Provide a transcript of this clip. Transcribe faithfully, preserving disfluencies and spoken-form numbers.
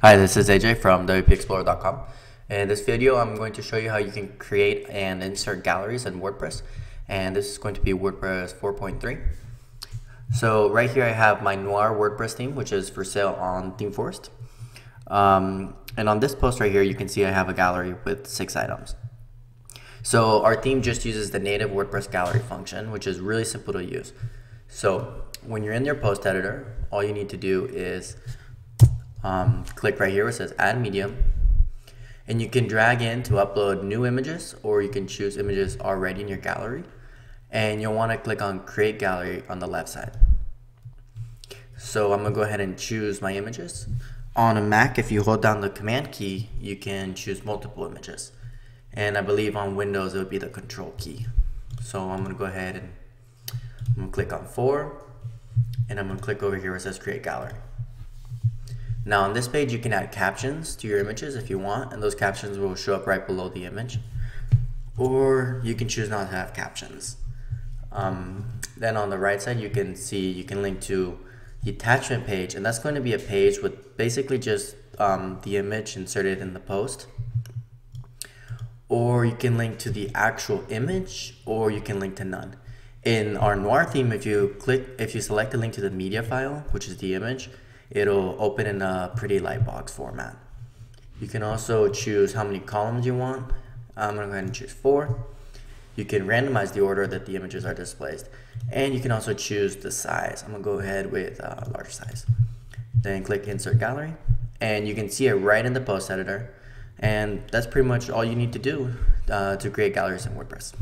Hi, this is A J from W P E Explorer dot com. In this video, I'm going to show you how you can create and insert galleries in WordPress. And this is going to be WordPress four point three. So right here I have my Noir WordPress theme, which is for sale on ThemeForest. Um, and on this post right here, you can see I have a gallery with six items. So our theme just uses the native WordPress gallery function, which is really simple to use. So when you're in your post editor, all you need to do is Um, click right here where it says add medium, and you can drag in to upload new images, or you can choose images already in your gallery, and you'll want to click on create gallery on the left side. So I'm gonna go ahead and choose my images. On a Mac, if you hold down the command key, you can choose multiple images, and I believe on Windows it would be the control key. So I'm gonna go ahead and I'm gonna click on four, and I'm gonna click over here where it says create gallery. Now on this page, you can add captions to your images if you want, and those captions will show up right below the image, or you can choose not to have captions. Um, then on the right side, you can see you can link to the attachment page, and that's going to be a page with basically just um, the image inserted in the post, or you can link to the actual image, or you can link to none. In our Noir theme, if you click, if you select the link to the media file, which is the image, it'll open in a pretty lightbox format. You can also choose how many columns you want. I'm gonna go ahead and choose four. You can randomize the order that the images are displaced, and you can also choose the size. I'm gonna go ahead with uh, large size. Then click insert gallery, and you can see it right in the post editor, and that's pretty much all you need to do uh, to create galleries in WordPress.